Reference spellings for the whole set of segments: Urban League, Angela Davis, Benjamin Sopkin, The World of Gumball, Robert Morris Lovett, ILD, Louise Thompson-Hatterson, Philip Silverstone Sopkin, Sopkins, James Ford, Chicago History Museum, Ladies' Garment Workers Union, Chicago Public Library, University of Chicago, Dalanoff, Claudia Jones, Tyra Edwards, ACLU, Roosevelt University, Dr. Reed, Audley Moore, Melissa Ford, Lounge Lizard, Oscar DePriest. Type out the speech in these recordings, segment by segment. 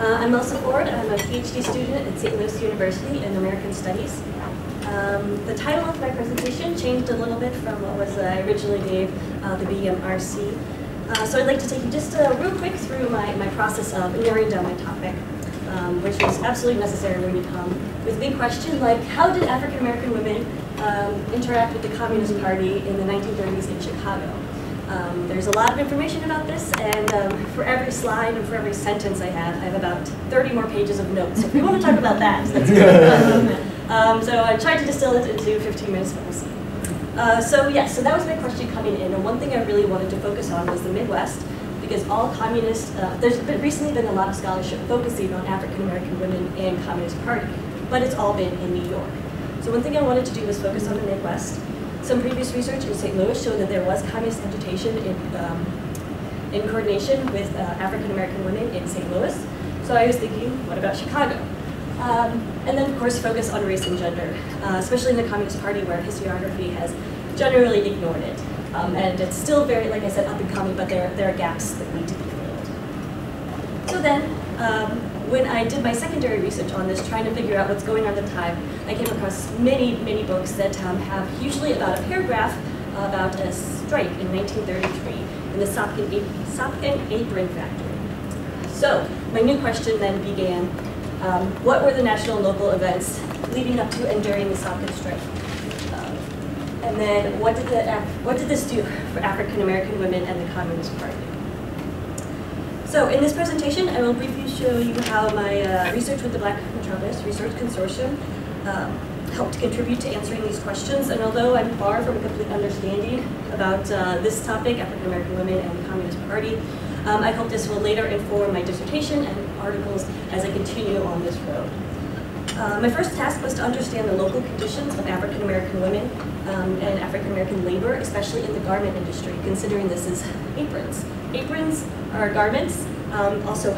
I'm Melissa Ford. I'm a PhD student at St. Louis University in American Studies. The title of my presentation changed a little bit from what was I originally gave the BMRC. So I'd like to take you just real quick through my process of narrowing down my topic, which was absolutely necessary when you come with a big question like, how did African American women interact with the Communist Party in the 1930s in Chicago? There's a lot of information about this, and for every slide and for every sentence I have about 30 more pages of notes. So if we want to talk about that, that's good. So I tried to distill it into 15 minutes, but we'll see. So that was my question coming in, and one thing I really wanted to focus on was the Midwest, because all communist, there's been, recently been a lot of scholarship focusing on African American women and Communist Party, but it's all been in New York. So one thing I wanted to do was focus on the Midwest. Some previous research in St. Louis showed that there was communist agitation in coordination with African American women in St. Louis. So I was thinking, what about Chicago? And then of course focus on race and gender, especially in the Communist Party where historiography has generally ignored it. And it's still very, like I said, up and coming, but there are gaps that need to be filled. So then, when I did my secondary research on this, trying to figure out what's going on at the time, I came across many, many books that have usually about a paragraph about a strike in 1933 in the Sopkin Apron Factory. So my new question then began, what were the national and local events leading up to and during the Sopkin strike? And then what did this do for African American women and the Communist Party? So in this presentation, I will briefly show you how my research with the Black Metropolis Research Consortium helped contribute to answering these questions. And although I'm far from a complete understanding about this topic, African American women and the Communist Party, I hope this will later inform my dissertation and articles as I continue on this road. My first task was to understand the local conditions of African American women and African American labor, especially in the garment industry, considering this is aprons. Aprons are garments. Also,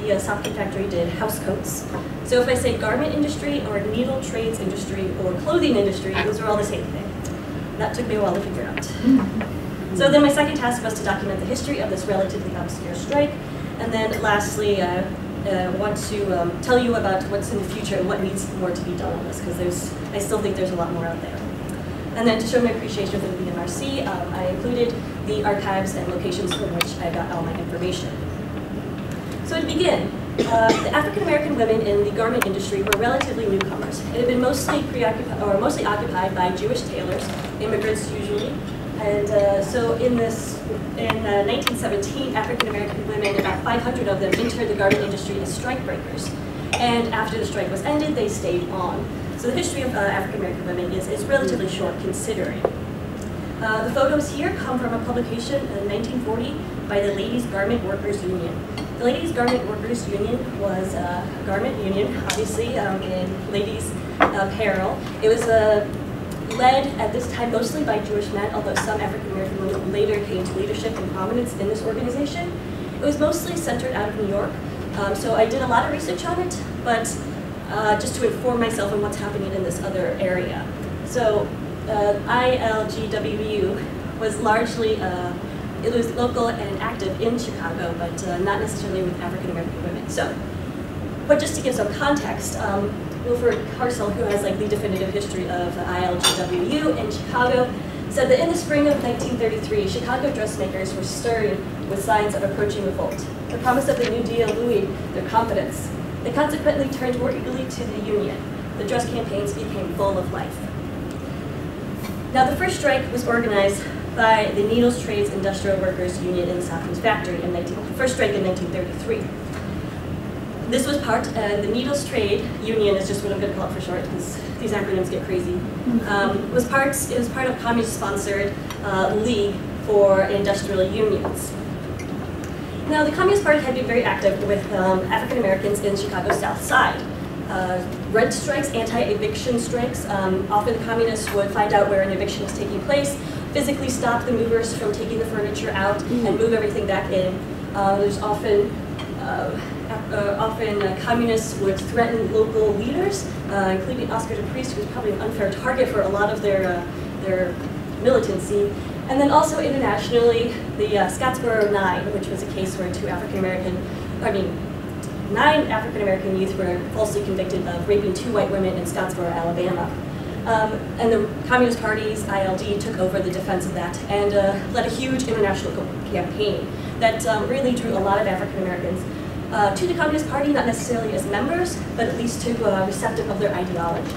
the Sopkin factory did house coats. So if I say garment industry or needle trades industry or clothing industry, those are all the same thing. That took me a while to figure out. So then my second task was to document the history of this relatively obscure strike. And then lastly, want to tell you about what's in the future and what needs more to be done on this, because I still think there's a lot more out there. And then to show my appreciation for the BMRC, I included the archives and locations from which I got all my information. So to begin, the African American women in the garment industry were relatively newcomers. It had been mostly occupied by Jewish tailors, immigrants usually. And so in 1917, African American women, about 500 of them, entered the garment industry as strikebreakers. And after the strike was ended, they stayed on. So the history of African American women is relatively short, considering. The photos here come from a publication in 1940 by the Ladies' Garment Workers Union. The Ladies' Garment Workers Union was a garment union, obviously, in ladies' apparel. It was led at this time mostly by Jewish men, although some African American women later came to leadership and prominence in this organization. It was mostly centered out of New York, so I did a lot of research on it, but just to inform myself on what's happening in this other area. So ILGWU was largely, it was local and active in Chicago, but not necessarily with African American women. So, but just to give some context, Wilford Carcel, who has like the definitive history of the ILGWU in Chicago, said that in the spring of 1933, Chicago dressmakers were stirring with signs of approaching revolt. The promise of the New Deal buoyed their confidence. They consequently turned more eagerly to the union. The dress campaigns became full of life. Now, the first strike was organized by the Needles Trades Industrial Workers Union in the Sopkin factory in the first strike in 1933. This was part, the Needles Trade Union is just what I'm going to call it for short, because these acronyms get crazy. It was part of communist-sponsored league for industrial unions. Now, the Communist Party had been very active with African Americans in Chicago's South Side. Rent strikes, anti-eviction strikes. Often the communists would find out where an eviction was taking place, physically stop the movers from taking the furniture out and move everything back in. There's often communists would threaten local leaders, including Oscar de Priest, who was probably an unfair target for a lot of their militancy. And then also internationally, the Scottsboro Nine, which was a case where two African American, I mean, 9 African-American youth were falsely convicted of raping 2 white women in Scottsboro, Alabama. And the Communist Party's ILD took over the defense of that and led a huge international campaign that really drew a lot of African Americans to the Communist Party, not necessarily as members, but at least to receptive of their ideology.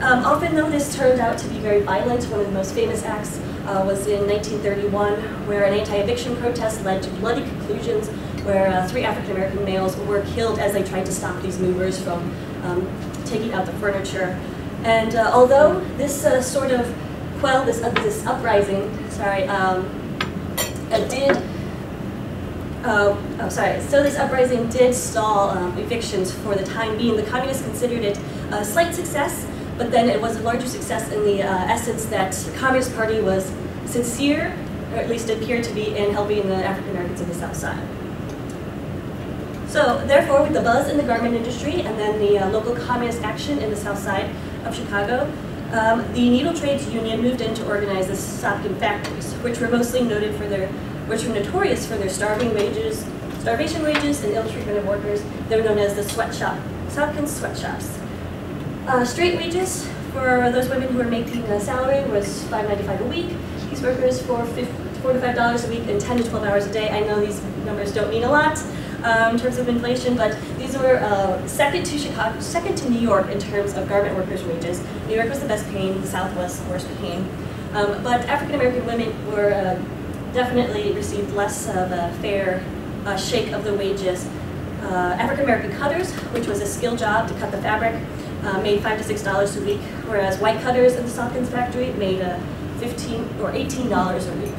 Often though, this turned out to be very violent. One of the most famous acts was in 1931, where an anti-eviction protest led to bloody conclusions where 3 African American males were killed as they tried to stop these movers from taking out the furniture. And although this sort of quelled this uprising, sorry, so this uprising did stall evictions for the time being. The communists considered it a slight success, but then it was a larger success in the essence that the Communist Party was sincere, or at least appeared to be, in helping the African Americans of the South Side. So therefore, with the buzz in the garment industry and then the local communist action in the South Side of Chicago, the Needle Trades Union moved in to organize the Sopkin factories, which were mostly noted for their, which were notorious for their starvation wages and ill treatment of workers. They were known as the Sopkin sweatshops. Straight wages for those women who were making a salary was $5.95 a week. These workers for $4 to $5 a week and 10 to 12 hours a day. I know these numbers don't mean a lot in terms of inflation, but these were second to New York in terms of garment workers' wages. New York was the best paying, the Southwest worst paying. But African American women were definitely received less of a fair shake of the wages. African American cutters, which was a skilled job to cut the fabric, made $5 to $6 a week, whereas white cutters in the Sopkins factory made $15 or $18 a week.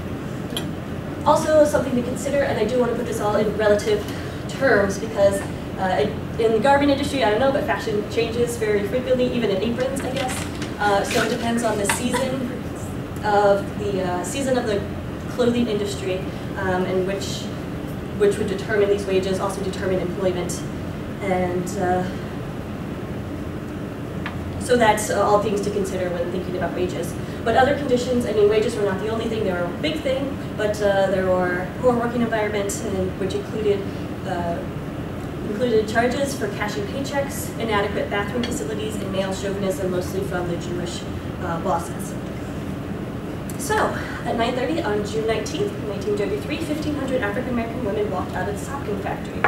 Also, something to consider, and I do want to put this all in relative terms because in the garment industry, I don't know, but fashion changes very frequently, even in aprons, I guess. So it depends on the season of the clothing industry, and which would determine these wages, also determine employment, and so that's all things to consider when thinking about wages. But other conditions, I mean, wages were not the only thing, they were a big thing, but there were poor working environments, which included charges for cashing paychecks, inadequate bathroom facilities, and male chauvinism, mostly from the Jewish bosses. So, at 9:30 on June 19th, 1933, 1,500 African American women walked out of the Sopkin factory.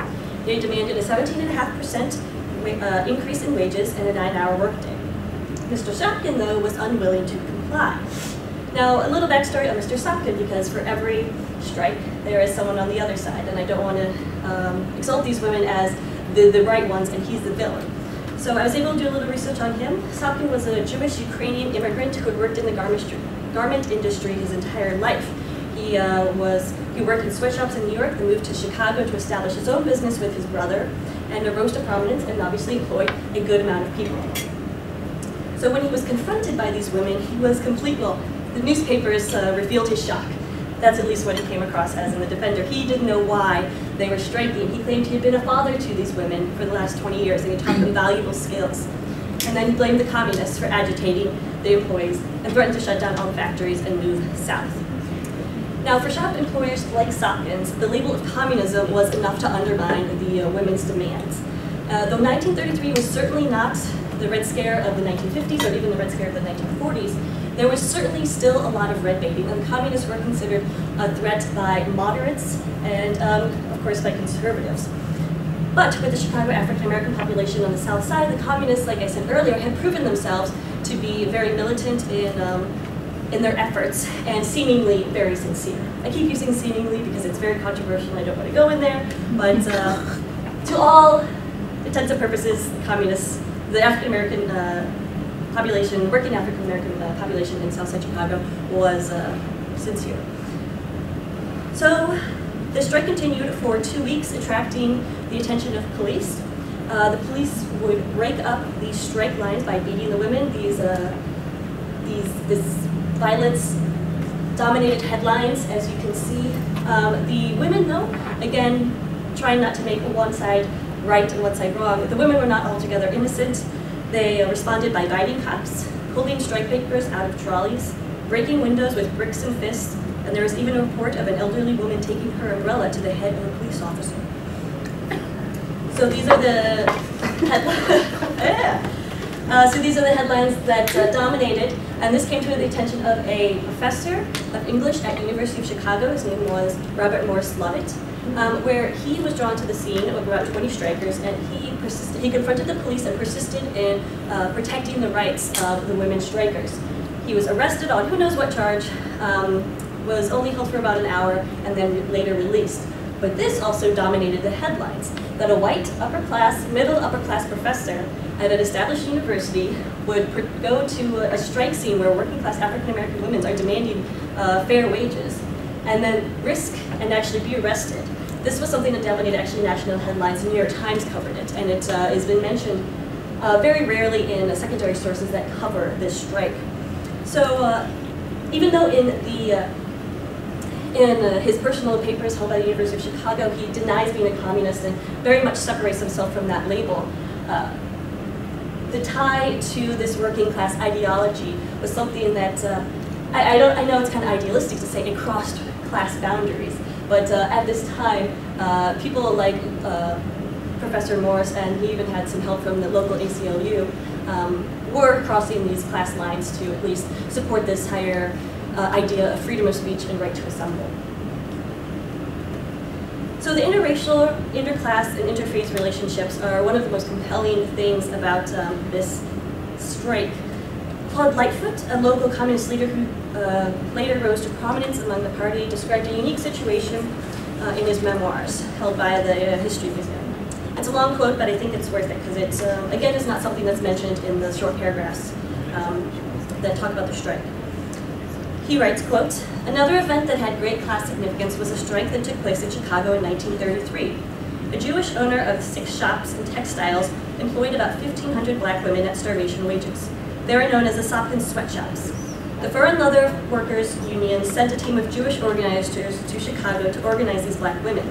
They demanded a 17.5% increase in wages and a 9-hour workday. Mr. Sopkin, though, was unwilling to comply. Now, a little backstory on Mr. Sopkin, because for every strike, there is someone on the other side, and I don't want to exalt these women as the right ones, and he's the villain. So I was able to do a little research on him. Sopkin was a Jewish-Ukrainian immigrant who had worked in the garment industry his entire life. He worked in sweatshops in New York, then moved to Chicago to establish his own business with his brother, and arose to prominence and obviously employed a good amount of people. So when he was confronted by these women, he was complete, well, the newspapers revealed his shock. That's at least what he came across as in The Defender. He didn't know why they were striking. He claimed he had been a father to these women for the last 20 years and he taught them valuable skills. And then he blamed the communists for agitating the employees and threatened to shut down all the factories and move south. Now, for shop employers like Sopkins, the label of communism was enough to undermine the women's demands. Though 1933 was certainly not the Red Scare of the 1950s or even the Red Scare of the 1940s, there was certainly still a lot of red baiting, and communists were considered a threat by moderates and, of course, by conservatives. But with the Chicago African-American population on the South Side, the communists, like I said earlier, had proven themselves to be very militant in their efforts and seemingly very sincere. I keep using seemingly because it's very controversial and I don't want to go in there, but to all intents and purposes, communists, the African-American population, working African-American population in Southside Chicago was sincere. So the strike continued for 2 weeks, attracting the attention of police. The police would break up these strike lines by beating the women. This violence dominated headlines, as you can see. The women, though, again, trying not to make one side right and one side wrong, the women were not altogether innocent. They responded by biting cops, pulling strike bakers out of trolleys, breaking windows with bricks and fists, and there was even a report of an elderly woman taking her umbrella to the head of a police officer. So these are the headlines that dominated, and this came to the attention of a professor of English at University of Chicago. His name was Robert Morris Lovett, where he was drawn to the scene of about 20 strikers, and he confronted the police and persisted in protecting the rights of the women strikers. He was arrested on who knows what charge, was only held for about an hour, and then later released. But this also dominated the headlines, that a white upper-class, middle-upper-class professor at an established university would go to a strike scene where working-class African-American women are demanding fair wages, and then risk and actually be arrested. This was something that dominated actually national headlines. The New York Times covered it, and it has been mentioned very rarely in secondary sources that cover this strike. So even though in the in his personal papers held by the University of Chicago, he denies being a communist and very much separates himself from that label. The tie to this working class ideology was something that, I know it's kind of idealistic to say it crossed class boundaries, but at this time, people like Professor Morris, and he even had some help from the local ACLU, were crossing these class lines to at least support this higher idea of freedom of speech and right to assemble. So the interracial, interclass, and interfaith relationships are one of the most compelling things about this strike. Claude Lightfoot, a local communist leader who later rose to prominence among the party, described a unique situation in his memoirs held by the History Museum. It's a long quote, but I think it's worth it because it's, again, it's not something that's mentioned in the short paragraphs that talk about the strike. He writes, quote, "Another event that had great class significance was a strike that took place in Chicago in 1933. A Jewish owner of 6 shops and textiles employed about 1,500 black women at starvation wages. They were known as the Sopkin sweatshops. The Fur and Leather Workers Union sent a team of Jewish organizers to Chicago to organize these black women.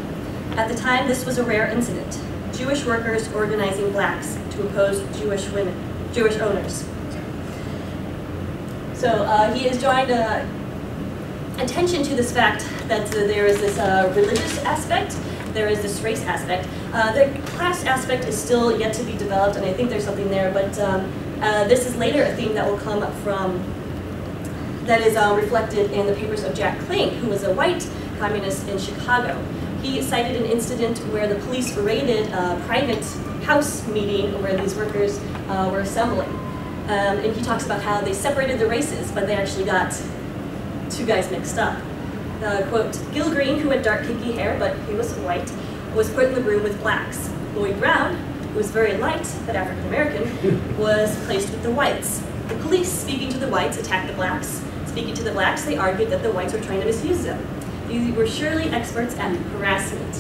At the time, this was a rare incident. Jewish workers organizing blacks to oppose Jewish women, Jewish owners." So he has joined attention to this fact that there is this religious aspect, there is this race aspect. The class aspect is still yet to be developed, and I think there's something there, but this is later a theme that will come up from, that is reflected in the papers of Jack Klink, who was a white communist in Chicago. He cited an incident where the police raided a private house meeting where these workers were assembling. And he talks about how they separated the races, but they actually got 2 guys mixed up. Quote, "Gil Green, who had dark kinky hair, but he was white, was put in the room with blacks. Lloyd Brown, who was very light, but African-American, was placed with the whites. The police, speaking to the whites, attacked the blacks. Speaking to the blacks, they argued that the whites were trying to misuse them. These were surely experts at harassment."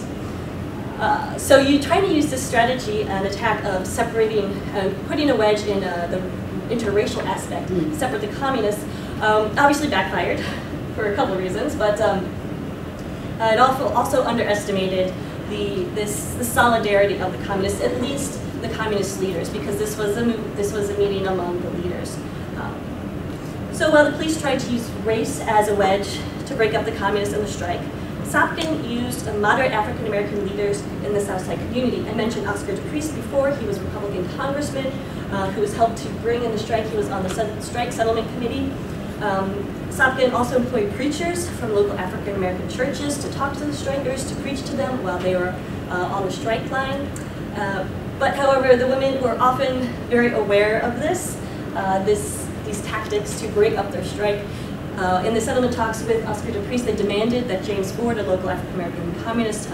So you try to use this strategy and attack of separating, putting a wedge in the interracial aspect, separate the communists, obviously backfired for a couple of reasons, but it also underestimated the solidarity of the communists, at least the communist leaders, because this was a meeting among the leaders. So while the police tried to use race as a wedge to break up the communists and the strike, Sopkin used moderate African-American leaders in the Southside community. I mentioned Oscar DePriest before. He was a Republican congressman who was helped to bring in the strike. He was on the strike settlement committee. Sopkin also employed preachers from local African-American churches to talk to the strikers, to preach to them while they were on the strike line. But however, the women were often very aware of this, these tactics to break up their strike. In the settlement talks with Oscar DePriest, they demanded that James Ford, a local African-American communist,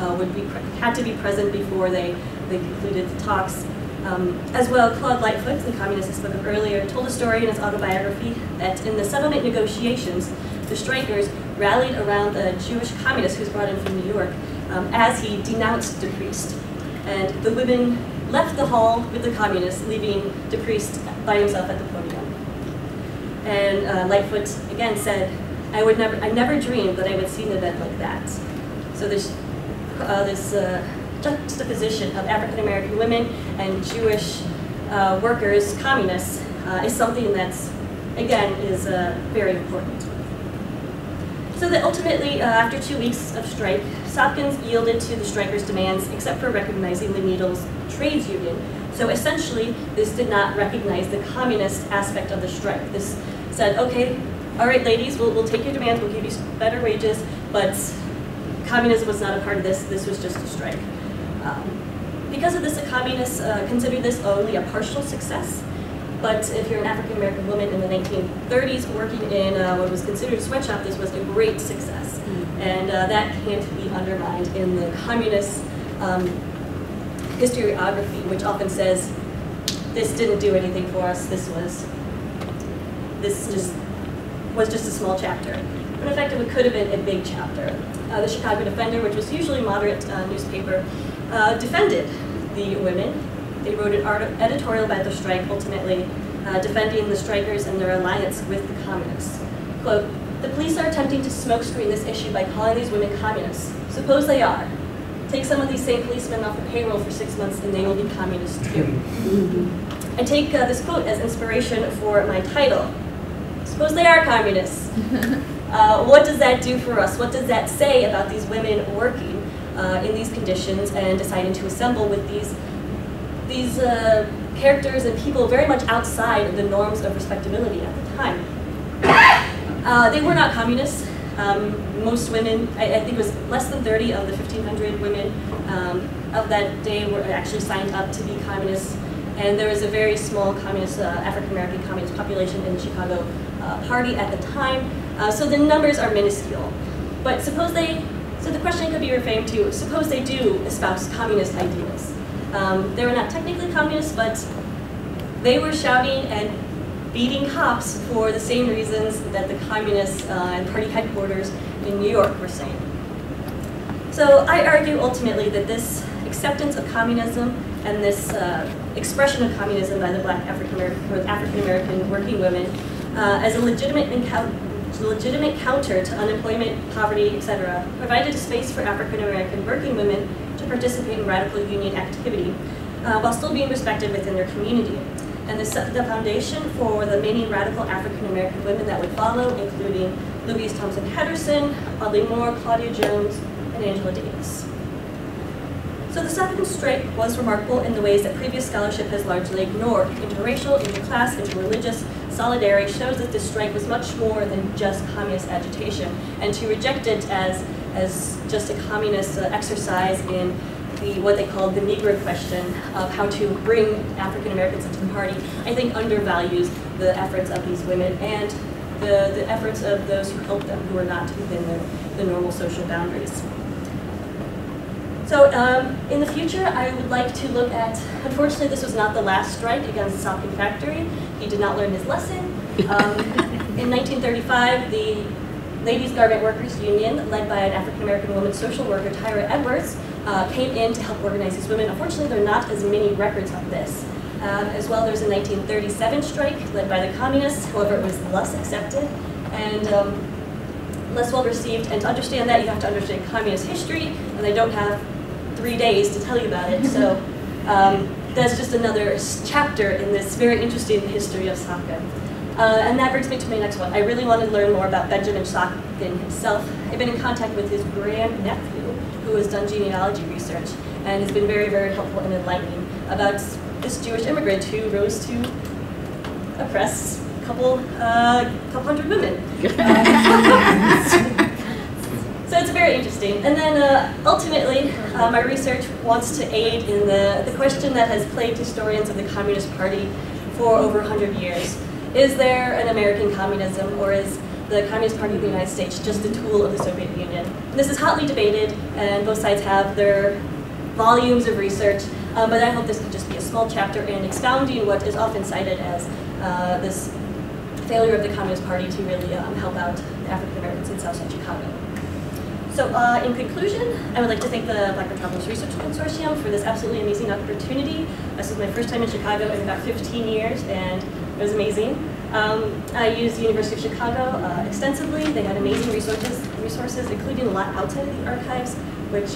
had to be present before they concluded the talks. As well, Claude Lightfoot, the communist I spoke of earlier, told a story in his autobiography that in the settlement negotiations, the strikers rallied around a Jewish communist who was brought in from New York as he denounced DePriest. And the women left the hall with the communists, leaving DePriest by himself at the podium. And Lightfoot again said, "I never dreamed that I would see an event like that." So this juxtaposition of African American women and Jewish workers, communists, is something that's again is very important. So that ultimately, after 2 weeks of strike, Sopkins yielded to the strikers' demands except for recognizing the Needles Trades Union. So essentially, this did not recognize the communist aspect of the strike. This said, okay, all right, ladies, we'll take your demands, we'll give you better wages, but communism was not a part of this. This was just a strike. Because of this, the communists considered this only a partial success. But if you're an African-American woman in the 1930s working in what was considered a sweatshop, this was a great success. Mm-hmm. And that can't be undermined in the communist historiography, which often says, this didn't do anything for us, this was just a small chapter. But in fact, it could have been a big chapter. The Chicago Defender, which was usually a moderate newspaper, defended the women. They wrote an editorial about the strike, ultimately defending the strikers and their alliance with the communists. Quote, "The police are attempting to smokescreen this issue by calling these women communists. Suppose they are. Take some of these same policemen off the payroll for 6 months and they will be communists too." I take this quote as inspiration for my title. Suppose they are communists. What does that do for us? What does that say about these women working in these conditions and deciding to assemble with these characters and people very much outside the norms of respectability at the time? They were not communists. Most women, I think it was less than 30 of the 1,500 women of that day were actually signed up to be communists. And there was a very small communist, African-American communist population in the Chicago party at the time. So the numbers are minuscule. But suppose they, so the question could be reframed to, suppose they do espouse communist ideas. They were not technically communists, but they were shouting and beating cops for the same reasons that the communists and party headquarters in New York were saying. So I argue ultimately that this acceptance of communism and this expression of communism by the black African-American working women as a legitimate counter to unemployment, poverty, etc., provided a space for African-American working women participate in radical union activity while still being respected within their community. And this set the foundation for the many radical African-American women that would follow, including Louise Thompson-Hatterson, Audley Moore, Claudia Jones, and Angela Davis. So the Sopkin strike was remarkable in the ways that previous scholarship has largely ignored. Interracial, interclass, interreligious solidarity shows that this strike was much more than just communist agitation, and to reject it as just a communist exercise in the what they called the Negro question of how to bring African Americans into the party, I think undervalues the efforts of these women and the efforts of those who helped them who were not within the normal social boundaries. So in the future, I would like to look at, unfortunately this was not the last strike against the Sopkin factory. He did not learn his lesson. In 1935, the Ladies' Garment Workers Union, led by an African-American woman social worker, Tyra Edwards, came in to help organize these women. Unfortunately, there are not as many records of this. As well, there's a 1937 strike led by the communists. However, it was less accepted and less well received. And to understand that, you have to understand communist history, and they don't have 3 days to tell you about it. So that's just another chapter in this very interesting history of Sopkin. And that brings me to my next one. I really want to learn more about Benjamin Sopkin himself. I've been in contact with his grandnephew, who has done genealogy research, and has been very, very helpful and enlightening about this Jewish immigrant who rose to oppress a couple hundred women. So it's very interesting. And then ultimately, my research wants to aid in the question that has plagued historians of the Communist Party for over 100 years. Is there an American communism, or is the Communist Party of the United States just a tool of the Soviet Union? And this is hotly debated, and both sides have their volumes of research, but I hope this could just be a small chapter in expounding what is often cited as this failure of the Communist Party to really help out the African Americans in Southside Chicago. So in conclusion, I would like to thank the Black Metropolis Research Consortium for this absolutely amazing opportunity. This was my first time in Chicago in about 15 years, and it was amazing. I used the University of Chicago extensively. They had amazing resources, including a lot outside of the archives, which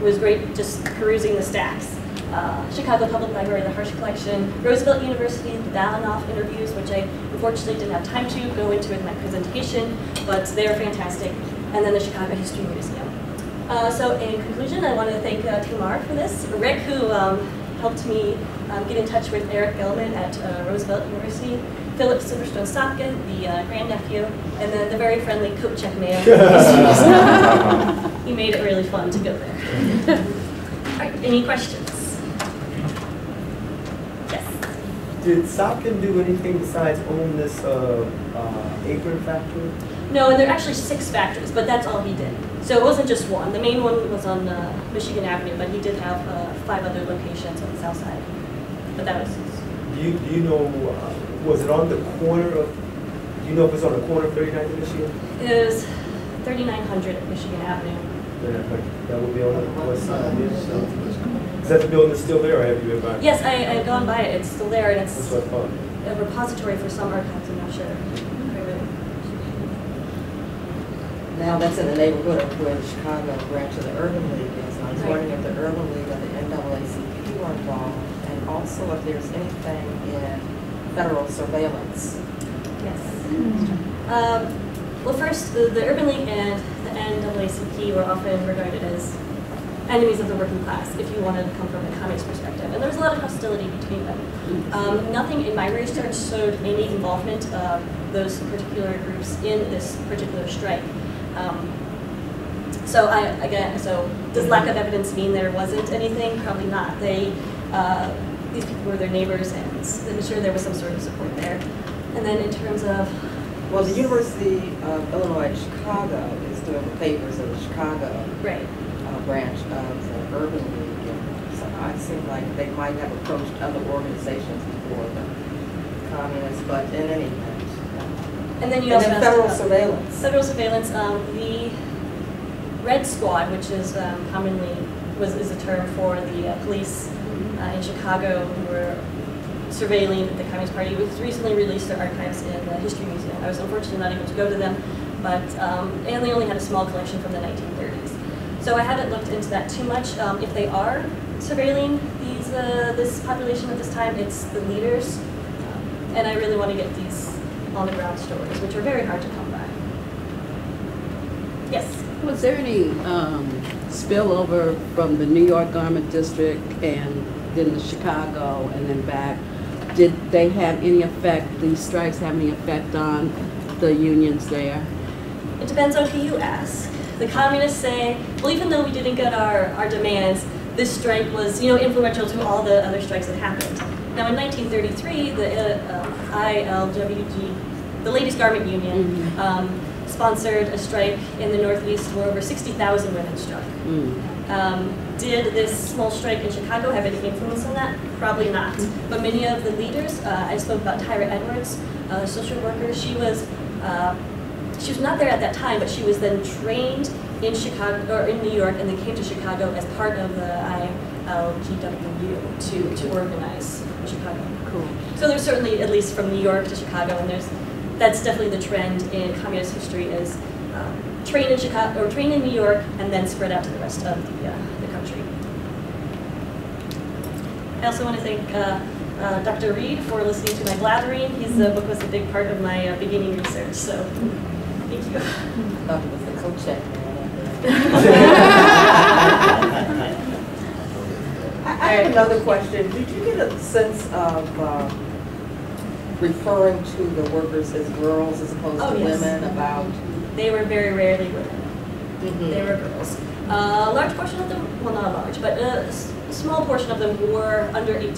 was great just perusing the stacks. Chicago Public Library, the Harsh Collection, Roosevelt University, the Dalanoff interviews, which I unfortunately didn't have time to go into in my presentation, but they're fantastic, and then the Chicago History Museum. So in conclusion, I want to thank Tamar for this, Rick, who helped me get in touch with Eric Gellman at Roosevelt University, Philip Silverstone Sopkin, the grandnephew, and then the very friendly Kupchak man. He made it really fun to go there. All right, any questions? Yes? Did Sopkin do anything besides own this apron factory? No, and there are actually 6 factories, but that's all he did. So it wasn't just one. The main one was on Michigan Avenue, but he did have 5 other locations on the south side. But that was his. Do you know, was it on the corner of, do you know if it's on the corner of 39th and Michigan? It was 3900 at Michigan Avenue. That would be on the west side. Is that the building that's still there, or have you been by it? Yes, I've gone by it. It's still there, and it's a repository for some archives, I'm not sure. Now that's in the neighborhood of where the Chicago branch of the Urban League is. I was wondering if the Urban League or the NAACP were involved, and also if there's anything in federal surveillance. Yes. Well, first, the Urban League and the NAACP were often regarded as enemies of the working class, if you wanted to come from a communist perspective. And there was a lot of hostility between them. Nothing in my research showed any involvement of those particular groups in this particular strike. So does lack of evidence mean there wasn't anything? Probably not. These people were their neighbors, and I'm sure there was some sort of support there. And then in terms of... Well, the University of Illinois at Chicago is doing the papers of the Chicago branch of the Urban League. And so it seemed like they might have approached other organizations before the communists, but in any event. And then you also have federal surveillance. Federal surveillance. The Red Squad, which is commonly is a term for the police in Chicago who were surveilling the Communist Party, which recently released their archives in the History Museum. I was unfortunately not able to go to them, but and they only had a small collection from the 1930s. So I haven't looked into that too much. If they are surveilling these this population at this time, it's the leaders, and I really want to get these on the ground stories, which are very hard to come by. Yes? Was there any spillover from the New York Garment District and then the Chicago and then back? Did they have any effect, these strikes have any effect on the unions there? It depends on who you ask. The communists say, well, even though we didn't get our demands, this strike was, you know, influential to all the other strikes that happened. Now in 1933, the ILWG, the Ladies' Garment Union, sponsored a strike in the Northeast where over 60,000 women struck. Did this small strike in Chicago have any influence on that? Probably not. But many of the leaders, I spoke about Tyra Edwards, a social worker. She was not there at that time, but she was then trained in Chicago or in New York, and then came to Chicago as part of the ILGWU to organize Chicago. Cool. So there's certainly, at least from New York to Chicago, and that's definitely the trend in communist history is train in Chicago or train in New York and then spread out to the rest of the country. I also want to thank Dr. Reed for listening to my blathering. His book was a big part of my beginning research, so thank you. Dr. was the co-check. I have another question. Did you get a sense of referring to the workers as girls as opposed to women? About they were very rarely women. They were girls. A large portion of them, well, not large, but a small portion of them were under 18.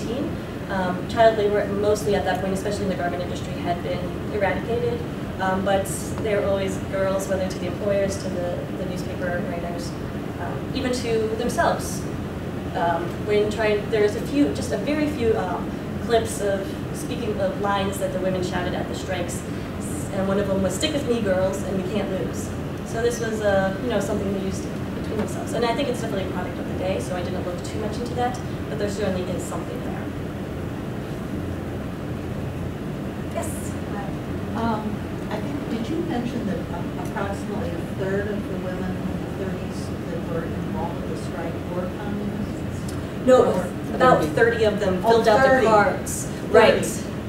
Child labor, mostly at that point, especially in the garment industry, had been eradicated. But they were always girls, whether to the employers, to the newspaper writers, even to themselves. There's just a very few clips of speaking of lines that the women shouted at the strikes, and one of them was "Stick with me, girls, and we can't lose." So this was something they used between themselves, and I think it's definitely a product of the day. So I didn't look too much into that, but there certainly is something there. Yes. I think did you mention that approximately a third of the women in the 30s that were involved in the strike were communists? No. about 30 of them filled out their cards. Right.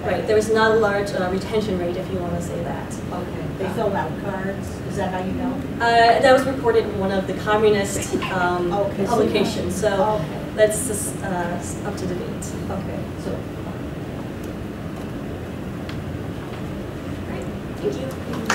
Right. There was not a large retention rate, if you want to say that. Okay. They filled out cards. Is that how you know? That was reported in one of the communist okay, publications. So okay, that's just, up to debate. Okay. So. All right. Thank you.